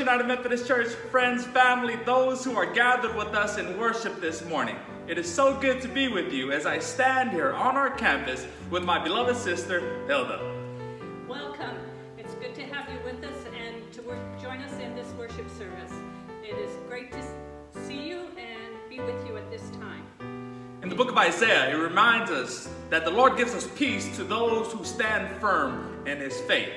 First United Methodist Church, friends, family, those who are gathered with us in worship this morning. It is so good to be with you as I stand here on our campus with my beloved sister, Hilda. Welcome. It's good to have you with us and to join us in this worship service. It is great to see you and be with you at this time. In the book of Isaiah, it reminds us that the Lord gives us peace to those who stand firm in his faith.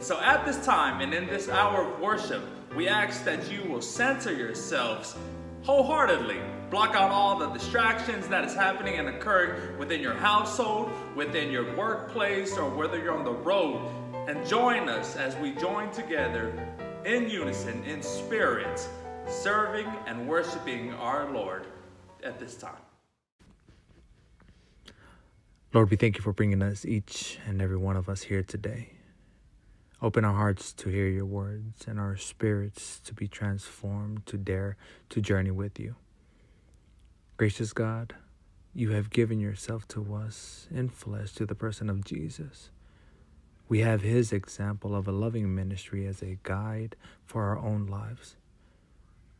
So at this time and in this hour of worship, we ask that you will center yourselves wholeheartedly. Block out all the distractions that is happening and occurring within your household, within your workplace, or whether you're on the road. And join us as we join together in unison, in spirit, serving and worshiping our Lord at this time. Lord, we thank you for bringing us, each and every one of us, here today. Open our hearts to hear your words and our spirits to be transformed, to dare to journey with you. Gracious God, you have given yourself to us in flesh, to the person of Jesus. We have his example of a loving ministry as a guide for our own lives.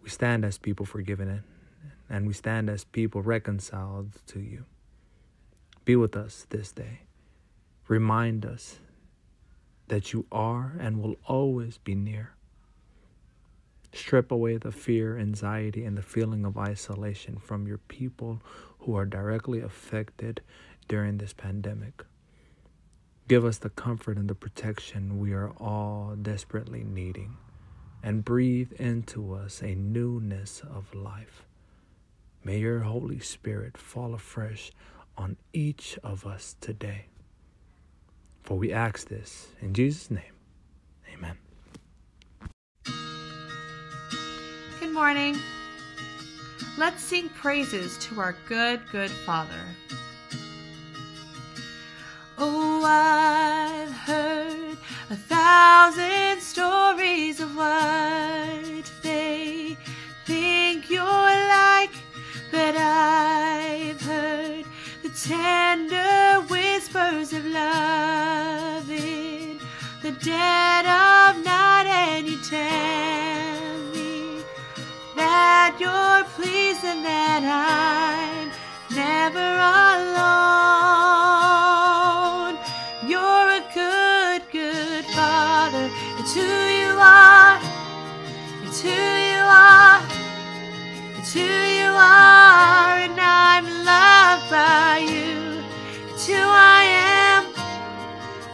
We stand as people forgiven, and we stand as people reconciled to you. Be with us this day. Remind us that you are and will always be near. Strip away the fear, anxiety, and the feeling of isolation from your people who are directly affected during this pandemic. Give us the comfort and the protection we are all desperately needing, and breathe into us a newness of life. May your Holy Spirit fall afresh on each of us today. For we ask this in Jesus' name. Amen. Good morning. Let's sing praises to our good, good Father. Oh, I've heard 1,000 stories of what they think you're like, but I've heard the tender whispers of love in the dead of night, and you tell me that you're pleased and that I'm never alone. You're a good, good Father. It's who you are. It's who you are. It's who you are, and I'm loved by you. It's who I am.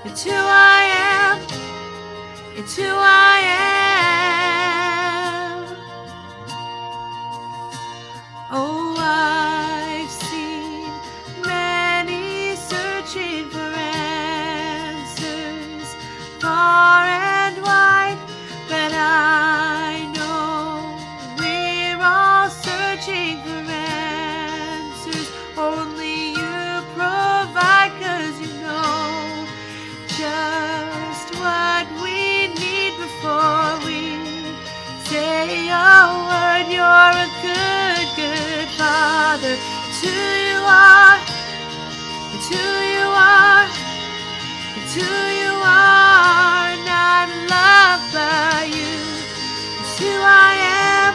It's who I am. It's who I am. Oh, I've seen many searching for answers far and wide, but I know we're all searching for answers only you provide, 'cause you know just what we need before we say a word. You're a good, good Father. It's who you are. It's who you are. It's who you are, and I'm loved by you. It's who I am.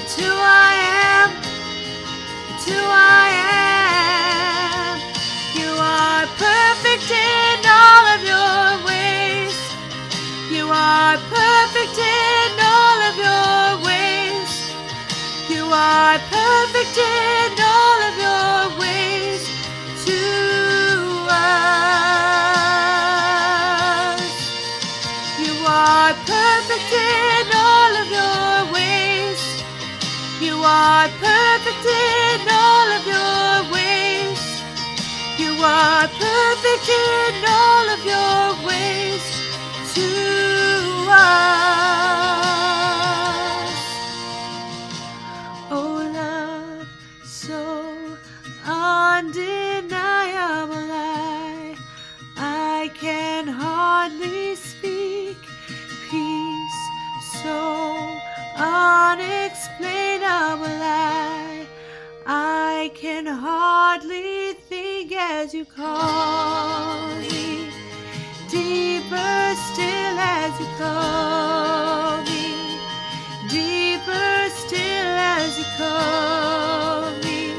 It's who I am. It's who I am. You are perfect in all of your ways. You are perfect in all of your ways. You are perfect in all of your ways to us. You are perfect in all of your ways. You are perfect in all of your ways. You are perfect in all of your ways to us. Oh, love so undeniable, I can hardly speak. Peace so unexplainable, I can hardly think as you call me. Deeper still as you call me. deeper still as you call me,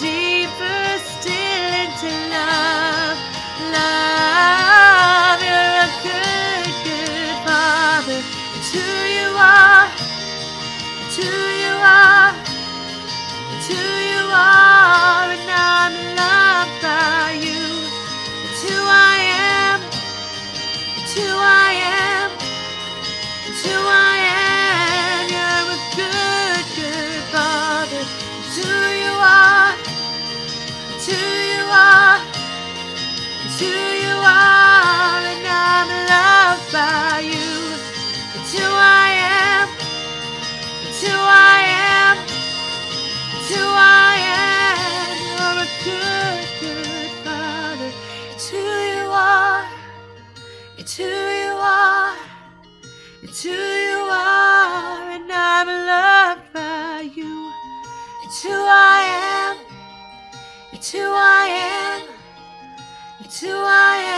deeper still into love, love. You're a good, good Father. It's who you are, it's who you are, it's who you are, and I'm loved by you. It's who I am, it's who I am, it's who I am. It's who you are, it's who you are, and I'm loved by you. It's who I am, it's who I am, it's who I am. You're a good, good Father. It's who you are, it's who you are, it's who you are, and I'm loved by you. It's who I am. It's who I am, it's who I am.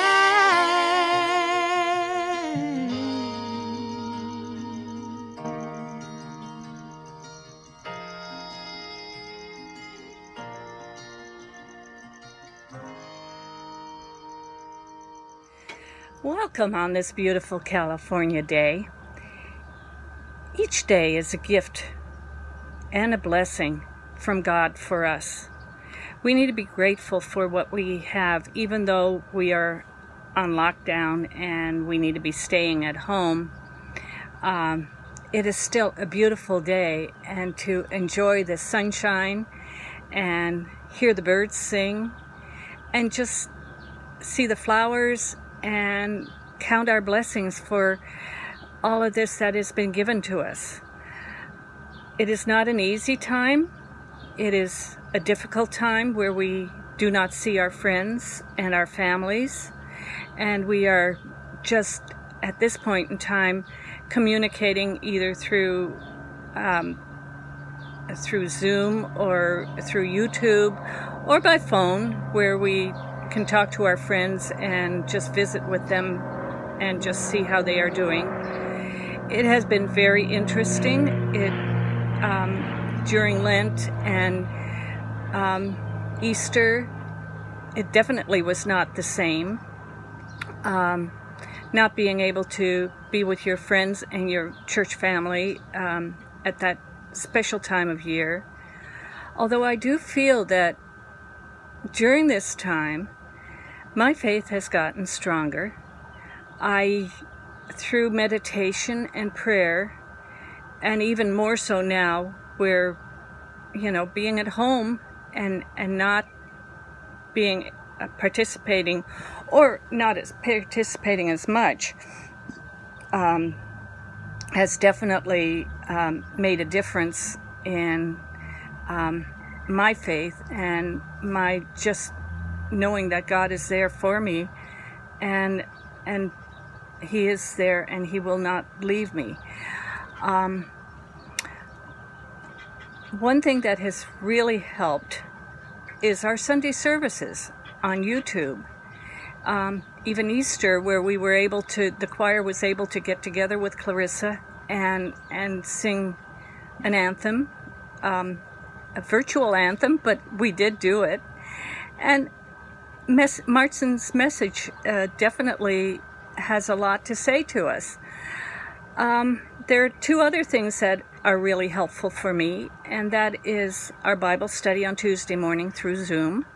Welcome on this beautiful California day. Each day is a gift and a blessing from God for us. We need to be grateful for what we have, even though we are on lockdown and we need to be staying at home. It is still a beautiful day, and to enjoy the sunshine and hear the birds sing and just see the flowers and count our blessings for all of this that has been given to us. It is not an easy time. It is a difficult time where we do not see our friends and our families, and we are just at this point in time communicating either through Zoom or through YouTube or by phone, where we can talk to our friends and just visit with them and just see how they are doing. It has been very interesting. It during Lent and Easter, it definitely was not the same. Not being able to be with your friends and your church family at that special time of year. Although I do feel that during this time, my faith has gotten stronger. Through meditation and prayer, and even more so now, where, you know, being at home and not being participating, or not as participating as much, has definitely made a difference in my faith and my just knowing that God is there for me, and He is there and He will not leave me. One thing that has really helped is our Sunday services on YouTube. Even Easter, where we were able to, the choir was able to get together with Clarissa and sing an anthem, a virtual anthem, but we did do it. And Martin's message definitely has a lot to say to us. There are two other things that are really helpful for me, and that is our Bible study on Tuesday morning through Zoom,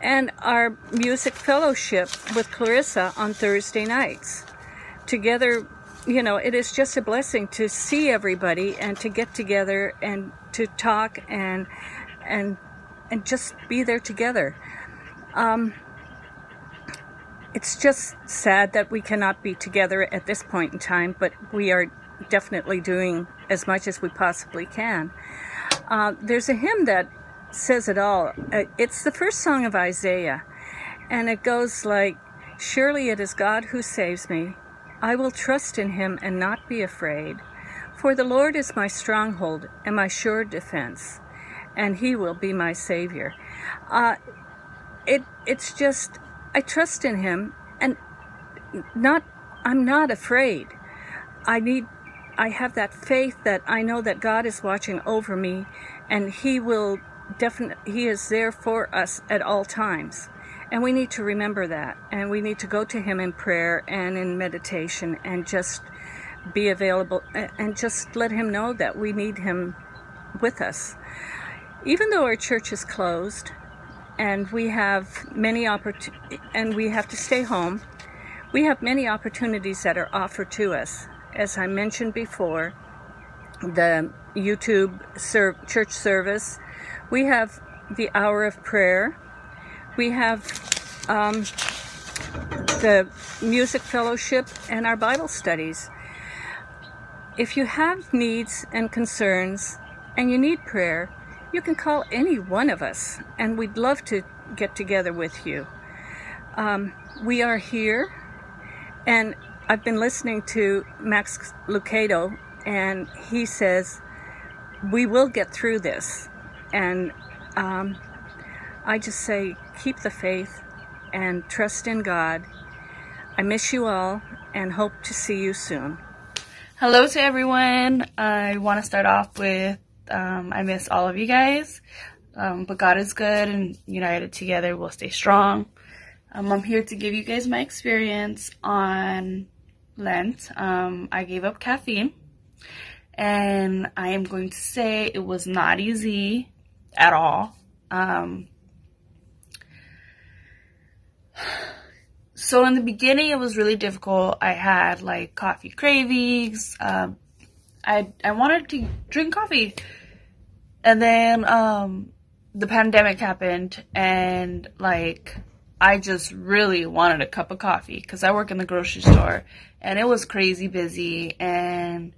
and our music fellowship with Clarissa on Thursday nights. Together, you know, it is just a blessing to see everybody and to get together and to talk and just be there together. It's just sad that we cannot be together at this point in time, but we are definitely doing as much as we possibly can. There's a hymn that says it all. It's the first song of Isaiah, and it goes like, "Surely it is God who saves me. I will trust in Him and not be afraid. For the Lord is my stronghold and my sure defense, and He will be my Savior." It's just, I trust in Him, and I'm not afraid. I need I have that faith that I know that God is watching over me, and He will definitely, He is there for us at all times. And we need to remember that, and we need to go to Him in prayer and in meditation, and just be available, and just let Him know that we need Him with us. Even though our church is closed, and we have many and we have to stay home, we have many opportunities that are offered to us. As I mentioned before, the YouTube church service, we have the hour of prayer, we have the music fellowship, and our Bible studies. If you have needs and concerns and you need prayer, you can call any one of us, and we'd love to get together with you. We are here, and I've been listening to Max Lucado, and he says, we will get through this. And I just say, keep the faith and trust in God. I miss you all and hope to see you soon. Hello to everyone. I want to start off with I miss all of you guys, but God is good, and united together we'll stay strong. I'm here to give you guys my experience on Lent. I gave up caffeine, and I am going to say it was not easy at all. So in the beginning it was really difficult. I had like coffee cravings. I wanted to drink coffee. And then the pandemic happened, and like I just really wanted a cup of coffee because I work in the grocery store, and it was crazy busy, and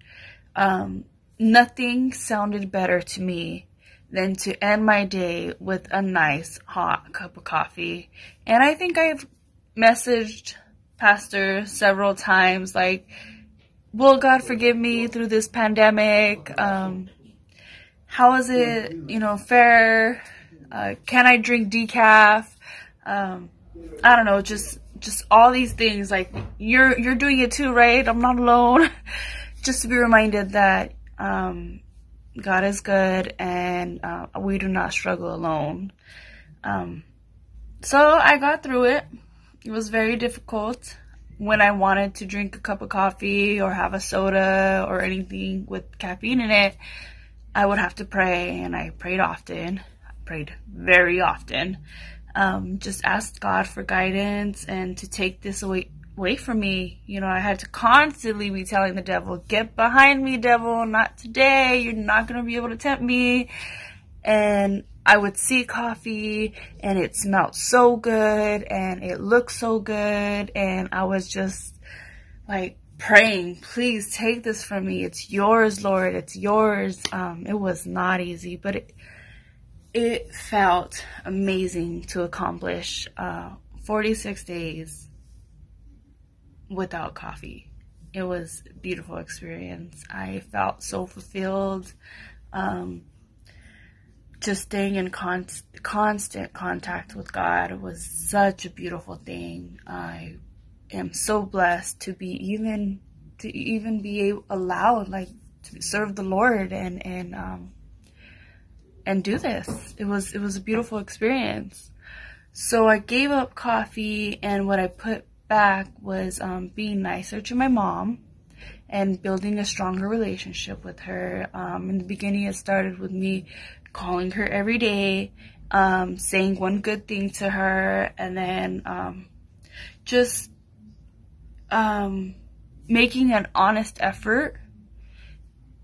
nothing sounded better to me than to end my day with a nice hot cup of coffee. And I think I've messaged Pastor several times like, will God forgive me through this pandemic? How is it, fair? Can I drink decaf? I don't know, just all these things. Like, you're doing it too, right? I'm not alone. Just to be reminded that God is good, and we do not struggle alone. So I got through it. It was very difficult. When I wanted to drink a cup of coffee or have a soda or anything with caffeine in it, I would have to pray, and I prayed often. I prayed very often. Just asked God for guidance and to take this away from me. I had to constantly be telling the devil, get behind me, devil, not today. You're not going to be able to tempt me. And I would see coffee, and it smelled so good, and it looked so good, and I was just like praying, please take this from me. It's yours, Lord. It's yours. It was not easy, but it felt amazing to accomplish 46 days without coffee. It was a beautiful experience. I felt so fulfilled. Just staying in constant contact with God was such a beautiful thing. I am so blessed to be allowed to serve the Lord and do this. It was a beautiful experience. So I gave up coffee, and what I put back was being nicer to my mom and building a stronger relationship with her. In the beginning, it started with me calling her every day, saying one good thing to her, and then making an honest effort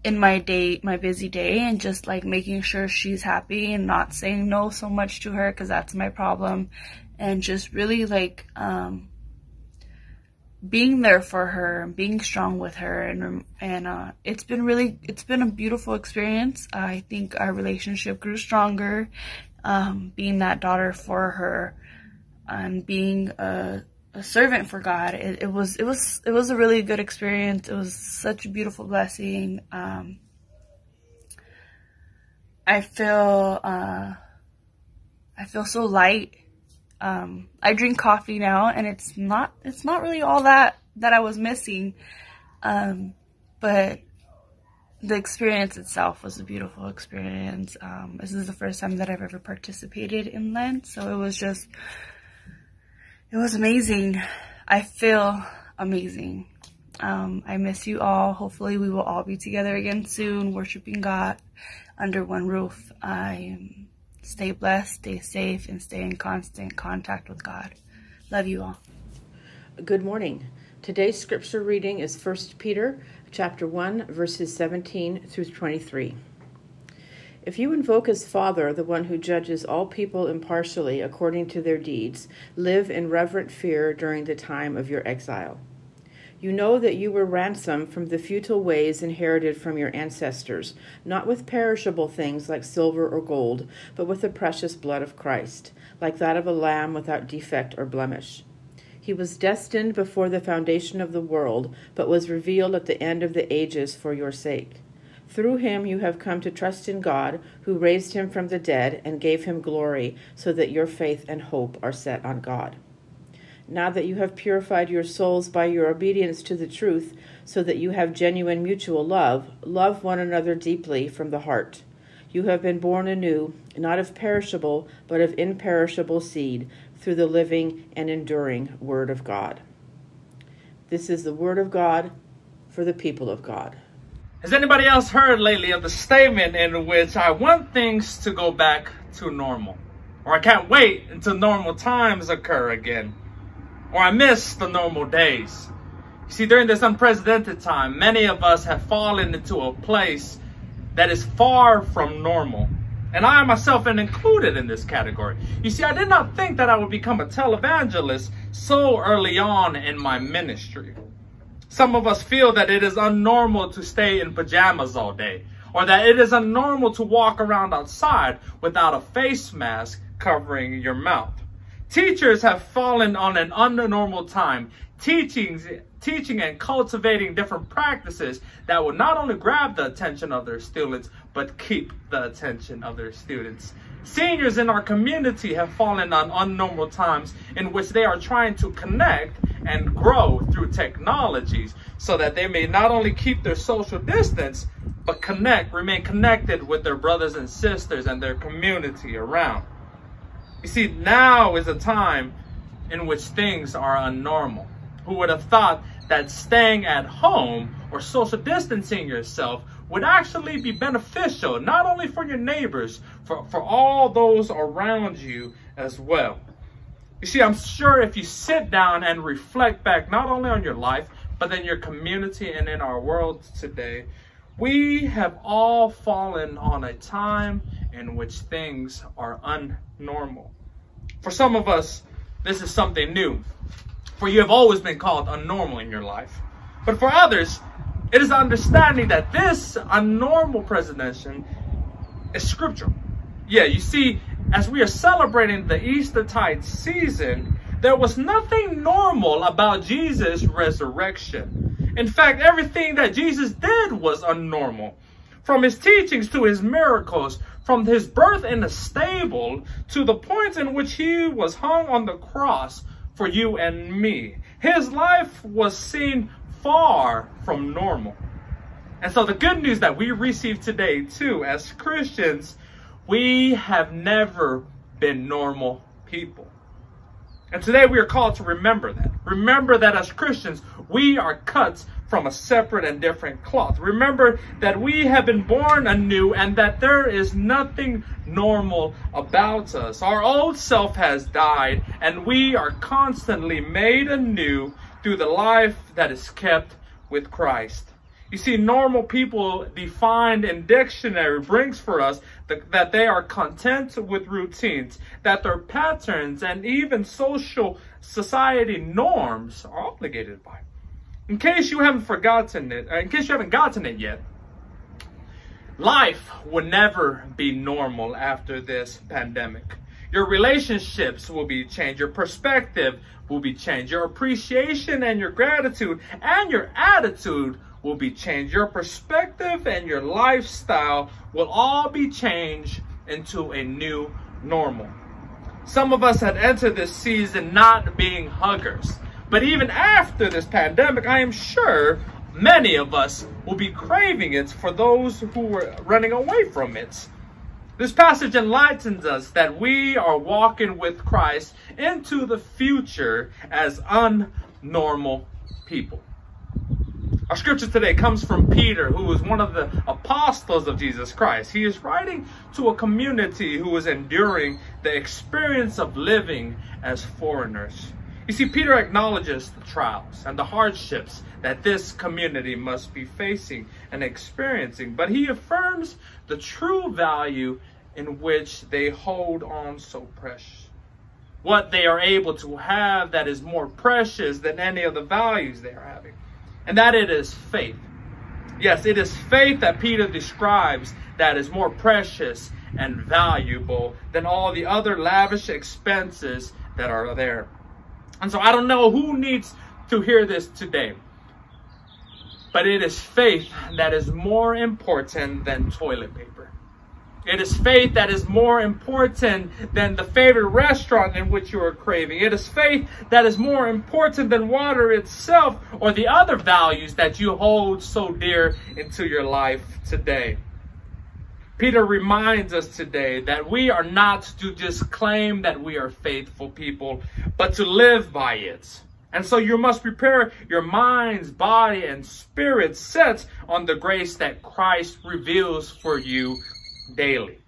in my busy day, and just like making sure she's happy and not saying no so much to her, because that's my problem, and just really being there for her and being strong with her, and it's been a beautiful experience. I think our relationship grew stronger, being that daughter for her, and being a servant for God. It was a really good experience. It was such a beautiful blessing. I feel so light. I drink coffee now, and it's not really all that I was missing. But the experience itself was a beautiful experience. This is the first time that I've ever participated in Lent, so it was amazing. I feel amazing. I miss you all. Hopefully we will all be together again soon, worshiping God under one roof. Stay blessed, stay safe, and stay in constant contact with God. Love you all. Good morning. Today's scripture reading is First Peter chapter 1, verses 17 through 23. If you invoke as Father the one who judges all people impartially according to their deeds, live in reverent fear during the time of your exile. You know that you were ransomed from the futile ways inherited from your ancestors, not with perishable things like silver or gold, but with the precious blood of Christ, like that of a lamb without defect or blemish. He was destined before the foundation of the world, but was revealed at the end of the ages for your sake. Through him you have come to trust in God, who raised him from the dead and gave him glory, so that your faith and hope are set on God. Now that you have purified your souls by your obedience to the truth, so that you have genuine mutual love, love one another deeply from the heart. You have been born anew, not of perishable, but of imperishable seed, through the living and enduring Word of God. This is the Word of God for the people of God. Has anybody else heard lately of the statement in which I want things to go back to normal? Or I can't wait until normal times occur again? Or I miss the normal days? You see, during this unprecedented time, many of us have fallen into a place that is far from normal. And I myself am included in this category. You see, I did not think that I would become a televangelist so early on in my ministry. Some of us feel that it is unnormal to stay in pajamas all day, or that it is unnormal to walk around outside without a face mask covering your mouth. Teachers have fallen on an unnormal time, teaching and cultivating different practices that will not only grab the attention of their students, but keep the attention of their students. Seniors in our community have fallen on unnormal times in which they are trying to connect and grow through technologies so that they may not only keep their social distance, but remain connected with their brothers and sisters and their community around. You see, now is a time in which things are unnormal. Who would have thought that staying at home or social distancing yourself would actually be beneficial, not only for your neighbors, for all those around you as well. You see, I'm sure if you sit down and reflect back, not only on your life, but in your community and in our world today, we have all fallen on a time in which things are unnormal. For some of us, this is something new, for you have always been called unnormal in your life. But for others, it is understanding that this unnormal presentation is scriptural. Yeah, you see, as we are celebrating the Eastertide season, there was nothing normal about Jesus' resurrection. In fact, everything that Jesus did was unnormal. From his teachings to his miracles, from his birth in a stable to the point in which he was hung on the cross for you and me. His life was seen far from normal. And so the good news that we receive today too, as Christians, we have never been normal people. And today we are called to remember that. Remember that as Christians, we are cut from a separate and different cloth. Remember that we have been born anew and that there is nothing normal about us. Our old self has died and we are constantly made anew through the life that is kept with Christ. You see, normal people defined in dictionary brings for us that they are content with routines, that their patterns and even social society norms are obligated by. In case you haven't gotten it yet, life will never be normal after this pandemic. Your relationships will be changed, your perspective will be changed, your appreciation and your gratitude and your attitude will be changed. Your perspective and your lifestyle will all be changed into a new normal. Some of us had entered this season not being huggers, but even after this pandemic, I am sure many of us will be craving it for those who were running away from it. This passage enlightens us that we are walking with Christ into the future as unnormal people. Our scripture today comes from Peter, who is one of the apostles of Jesus Christ. He is writing to a community who is enduring the experience of living as foreigners. You see, Peter acknowledges the trials and the hardships that this community must be facing and experiencing, but he affirms the true value in which they hold on so precious. What they are able to have that is more precious than any of the values they are having. And that it is faith. Yes, it is faith that Peter describes that is more precious and valuable than all the other lavish expenses that are there. And so I don't know who needs to hear this today, but it is faith that is more important than toilet paper. It is faith that is more important than the favorite restaurant in which you are craving. It is faith that is more important than water itself or the other values that you hold so dear into your life today. Peter reminds us today that we are not to just claim that we are faithful people, but to live by it. And so you must prepare your minds, body, and spirit set on the grace that Christ reveals for you daily.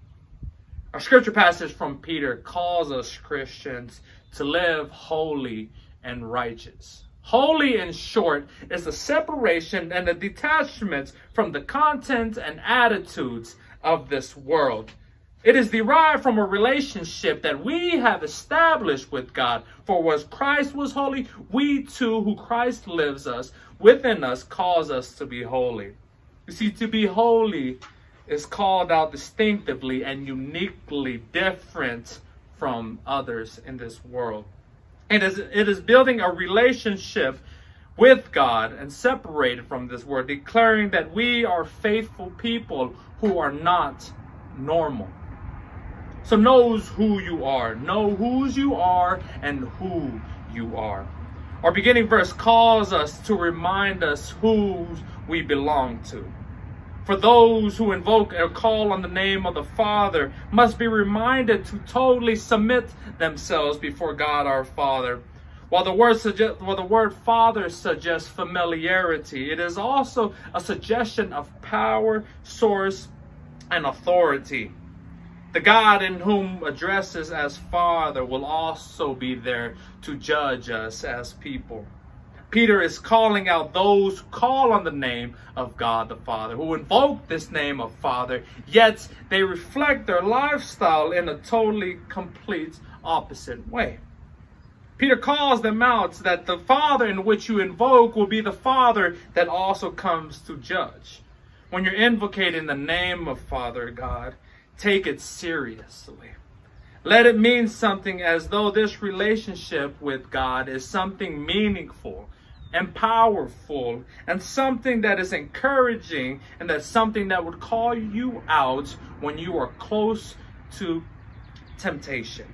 Our scripture passage from Peter calls us Christians to live holy and righteous. Holy, in short, is a separation and a detachment from the content and attitudes of this world. It is derived from a relationship that we have established with God. For as Christ was holy, we too, who Christ lives us within us, calls us to be holy. You see, to be holy is called out distinctively and uniquely different from others in this world. It is building a relationship with God and separated from this world, declaring that we are faithful people who are not normal. So know whose you are and who you are. Our beginning verse calls us to remind us who we belong to. For those who invoke or call on the name of the Father must be reminded to totally submit themselves before God our Father. While the word Father suggests familiarity, it is also a suggestion of power, source, and authority. The God in whom addresses as Father will also be there to judge us as people. Peter is calling out those who call on the name of God the Father, who invoke this name of Father, yet they reflect their lifestyle in a totally complete opposite way. Peter calls them out that the Father in which you invoke will be the Father that also comes to judge. When you're invocating the name of Father God, take it seriously. Let it mean something, as though this relationship with God is something meaningful and powerful and something that is encouraging, and that's something that would call you out when you are close to temptation.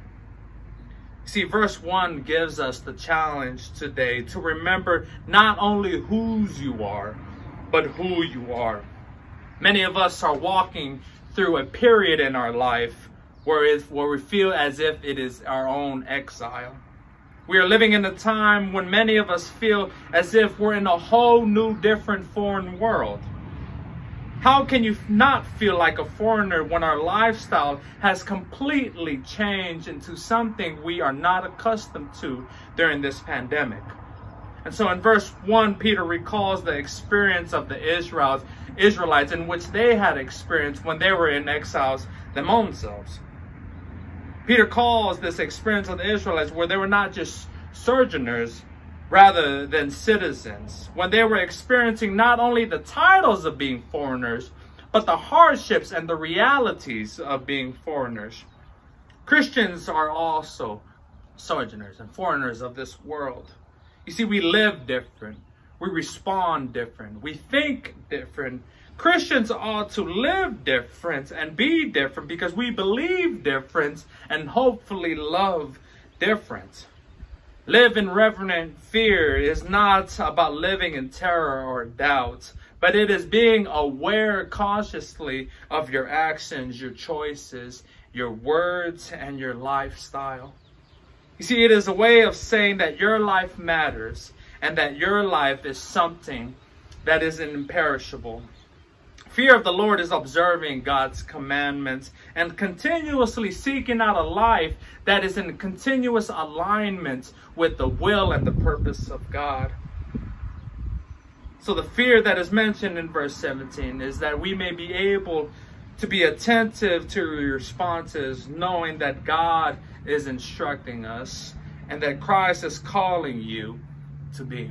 See, verse 1 gives us the challenge today to remember not only whose you are, but who you are. Many of us are walking through a period in our life where we feel as if it is our own exile. We are living in a time when many of us feel as if we're in a whole new, different foreign world. How can you not feel like a foreigner when our lifestyle has completely changed into something we are not accustomed to during this pandemic? And so in verse 1, Peter recalls the experience of the Israelites in which they had experienced when they were in exiles themselves. Peter calls this experience of the Israelites, where they were not just sojourners, rather than citizens, when they were experiencing not only the titles of being foreigners, but the hardships and the realities of being foreigners. Christians are also sojourners and foreigners of this world. You see, we live different, we respond different, we think different. Christians ought to live different and be different because we believe different and hopefully love different. Live in reverent fear. It is not about living in terror or doubt, but it is being aware consciously of your actions, your choices, your words, and your lifestyle. You see, it is a way of saying that your life matters and that your life is something that is imperishable. Fear of the Lord is observing God's commandments and continuously seeking out a life that is in continuous alignment with the will and the purpose of God. So the fear that is mentioned in verse 17 is that we may be able to be attentive to your responses, knowing that God is instructing us and that Christ is calling you to be.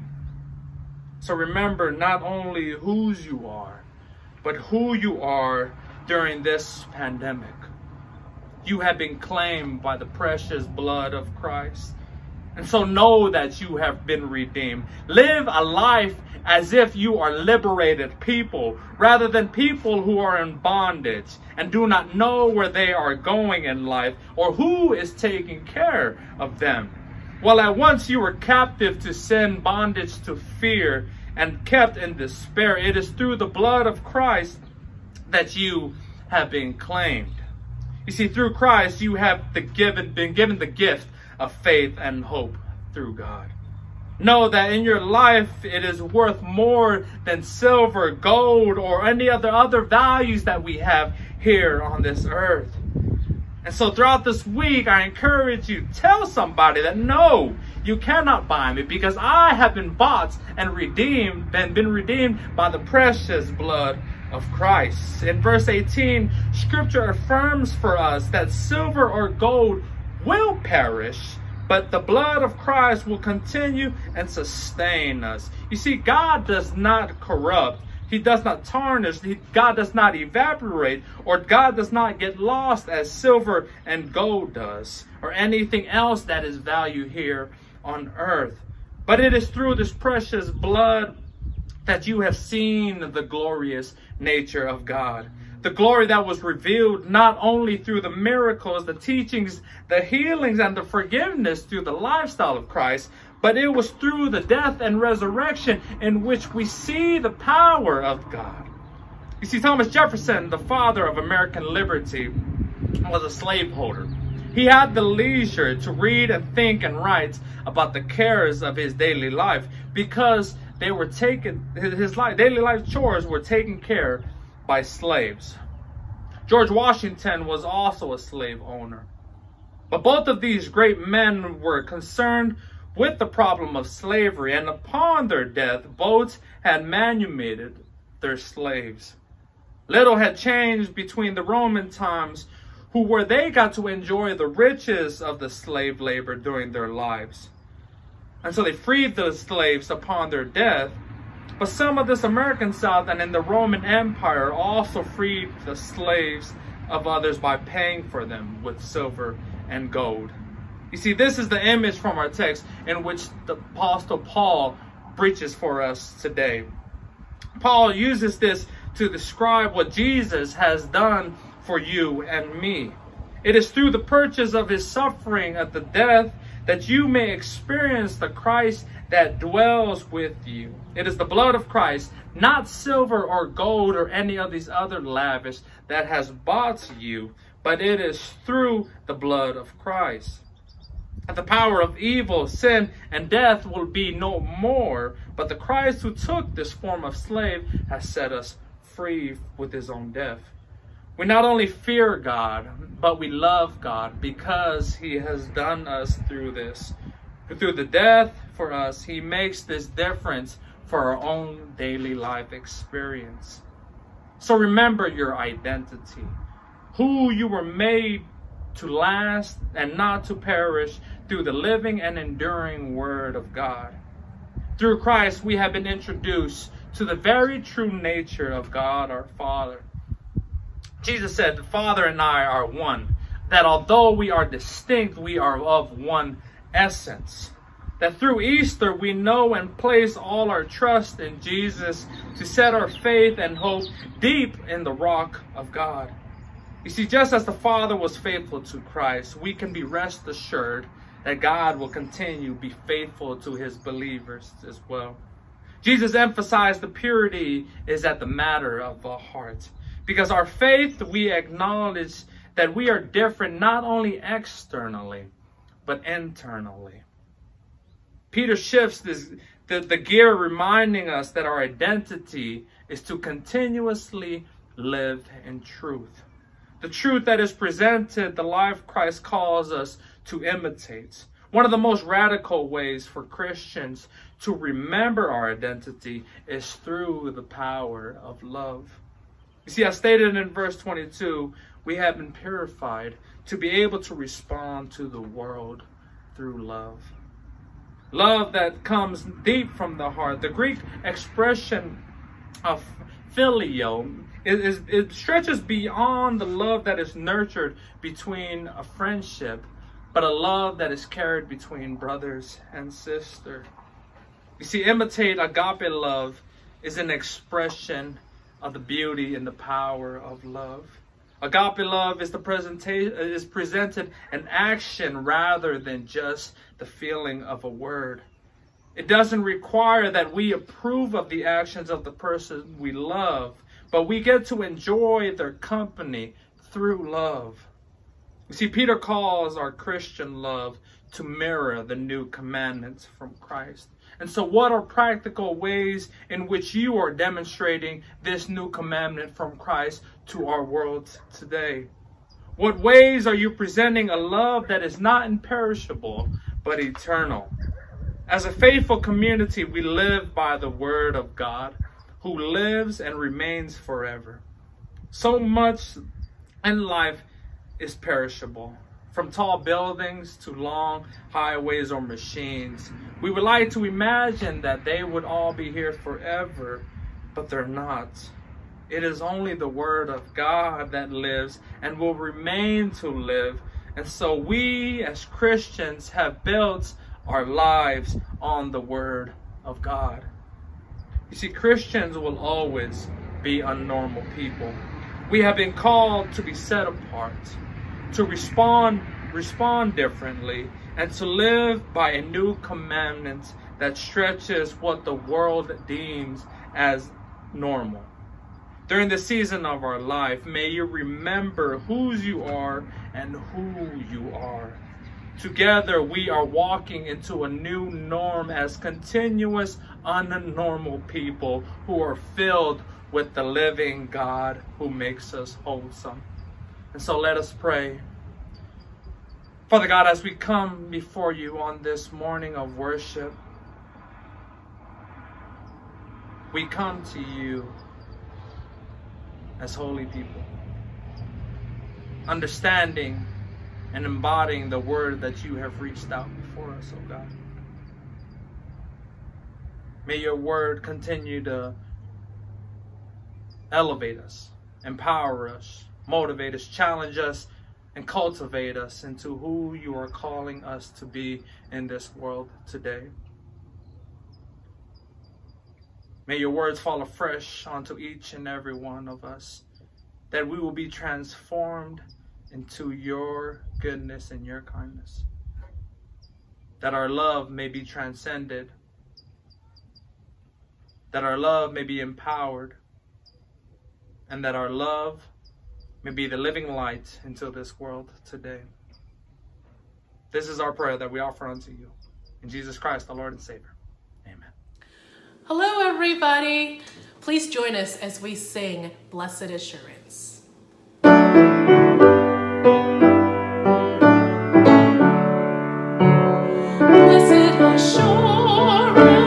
So remember not only whose you are, but who you are during this pandemic. You have been claimed by the precious blood of Christ. And so know that you have been redeemed. Live a life as if you are liberated people, rather than people who are in bondage and do not know where they are going in life or who is taking care of them. While at once you were captive to sin, bondage to fear, and kept in despair, it is through the blood of Christ that you have been claimed. You see, through Christ, you have been given the gift of faith and hope through God. Know that in your life, it is worth more than silver, gold, or any other values that we have here on this earth. And so throughout this week, I encourage you, tell somebody that no, you cannot buy me because I have been bought and redeemed by the precious blood of Christ. In verse 18, Scripture affirms for us that silver or gold will perish, but the blood of Christ will continue and sustain us. You see, God does not corrupt. He does not tarnish. God does not evaporate, or God does not get lost as silver and gold does, or anything else that is valued here on earth. But it is through this precious blood that you have seen the glorious nature of God. The glory that was revealed not only through the miracles, the teachings, the healings, and the forgiveness through the lifestyle of Christ, but it was through the death and resurrection in which we see the power of God. You see, Thomas Jefferson, the father of American liberty, was a slaveholder. He had the leisure to read and think and write about the cares of his daily life because they were taken, daily life chores were taken care by slaves. George Washington was also a slave owner. But both of these great men were concerned with the problem of slavery, and upon their death, both had manumitted their slaves. Little had changed between the Roman times, where they got to enjoy the riches of the slave labor during their lives. And so they freed those slaves upon their death. But some of this American South and in the Roman Empire also freed the slaves of others by paying for them with silver and gold. You see, this is the image from our text in which the Apostle Paul preaches for us today. Paul uses this to describe what Jesus has done for you and me. It is through the purchase of his suffering at the death that you may experience the Christ that dwells with you. It is the blood of Christ, not silver or gold or any of these other lavish, that has bought you, but it is through the blood of Christ. The power of evil, sin, and death will be no more, but the Christ who took this form of slave has set us free with his own death. We not only fear God, but we love God because he has done us through this. Through the death for us, he makes this difference for our own daily life experience. So remember your identity, who you were made to last and not to perish through the living and enduring word of God. Through Christ, we have been introduced to the very true nature of God, our Father. Jesus said, the Father and I are one, that although we are distinct, we are of one essence. That through Easter, we know and place all our trust in Jesus to set our faith and hope deep in the rock of God. You see, just as the Father was faithful to Christ, we can be rest assured that God will continue to be faithful to his believers as well. Jesus emphasized the purity is at the matter of our heart. Because our faith, we acknowledge that we are different not only externally, but internally. Peter shifts the gear, reminding us that our identity is to continuously live in truth. The truth that is presented, the life Christ calls us to imitate. One of the most radical ways for Christians to remember our identity is through the power of love. You see, I stated in verse 22, we have been purified to be able to respond to the world through love. Love that comes deep from the heart. The Greek expression of filio, it stretches beyond the love that is nurtured between a friendship, but a love that is carried between brothers and sisters. You see, imitate agape love is an expression of the beauty and the power of love. Agape love is presented in action rather than just the feeling of a word. It doesn't require that we approve of the actions of the person we love, but we get to enjoy their company through love. You see, Peter calls our Christian love to mirror the new commandments from Christ. And so what are practical ways in which you are demonstrating this new commandment from Christ to our world today? What ways are you presenting a love that is not imperishable, but eternal? As a faithful community, we live by the word of God, who lives and remains forever. So much in life is perishable. From tall buildings to long highways or machines. We would like to imagine that they would all be here forever, but they're not. It is only the word of God that lives and will remain to live. And so we as Christians have built our lives on the word of God. You see, Christians will always be unnormal people. We have been called to be set apart, to respond differently, and to live by a new commandment that stretches what the world deems as normal. During the season of our life, may you remember whose you are and who you are. Together, we are walking into a new norm as continuous, unnormal people who are filled with the living God who makes us wholesome. And so let us pray. Father God, as we come before you on this morning of worship, we come to you as holy people, understanding and embodying the word that you have reached out before us, oh God. May your word continue to elevate us, empower us, motivate us, challenge us, and cultivate us into who you are calling us to be in this world today. May your words fall afresh onto each and every one of us, that we will be transformed into your goodness and your kindness, that our love may be transcended, that our love may be empowered, and that our love may be the living light into this world today. This is our prayer that we offer unto you. In Jesus Christ, the Lord and Savior. Amen. Hello, everybody. Please join us as we sing Blessed Assurance. This is my song, praising.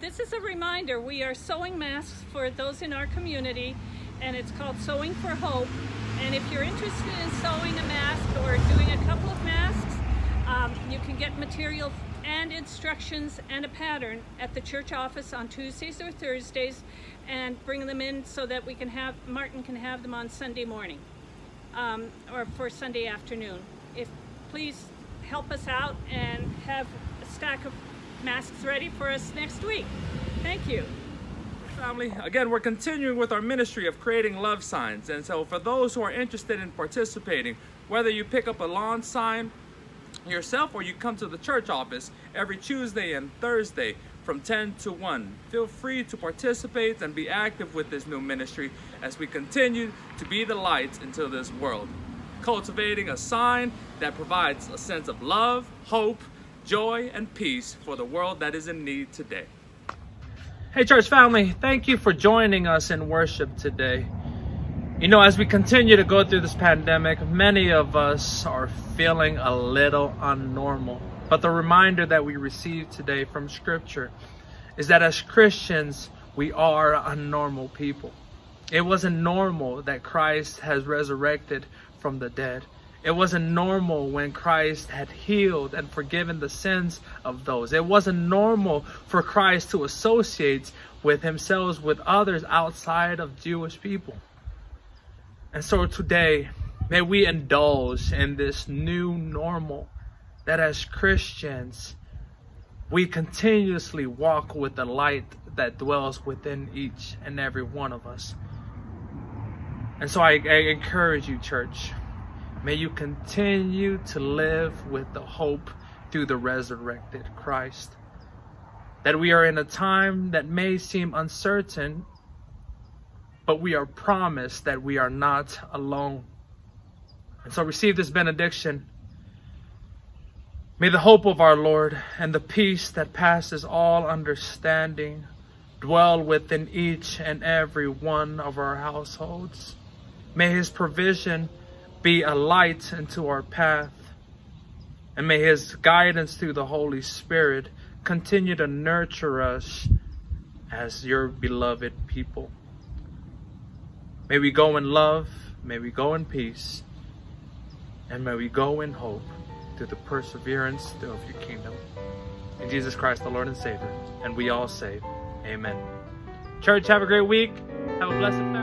this is a reminder. We are sewing masks for those in our community, and it's called Sewing for Hope. And if you're interested in sewing a mask or doing a couple of masks, you can get material and instructions and a pattern at the church office on Tuesdays or Thursdays, and bring them in so that we can have, Martin can have them on Sunday morning or for Sunday afternoon. If please help us out and have a stack of masks ready for us next week. Thank you. Family, again, we're continuing with our ministry of creating love signs, and so for those who are interested in participating, whether you pick up a lawn sign yourself or you come to the church office every Tuesday and Thursday from 10 to 1. Feel free to participate and be active with this new ministry as we continue to be the lights into this world, cultivating a sign that provides a sense of love, hope, joy, and peace for the world that is in need today. Hey church family, thank you for joining us in worship today. You know, as we continue to go through this pandemic, many of us are feeling a little unnormal. But the reminder that we receive today from Scripture is that as Christians, we are unnormal people. It wasn't normal that Christ has resurrected from the dead. It wasn't normal when Christ had healed and forgiven the sins of those. It wasn't normal for Christ to associate with himself with others outside of Jewish people. And so today, may we indulge in this new normal that as Christians, we continuously walk with the light that dwells within each and every one of us. And so I encourage you, church, may you continue to live with the hope through the resurrected Christ. That we are in a time that may seem uncertain, but we are promised that we are not alone. And so receive this benediction. May the hope of our Lord and the peace that passes all understanding dwell within each and every one of our households. May his provision be a light into our path. And may his guidance through the Holy Spirit continue to nurture us as your beloved people. May we go in love, may we go in peace, and may we go in hope through the perseverance of your kingdom. In Jesus Christ, the Lord and Savior, and we all say, amen. Church, have a great week. Have a blessed day.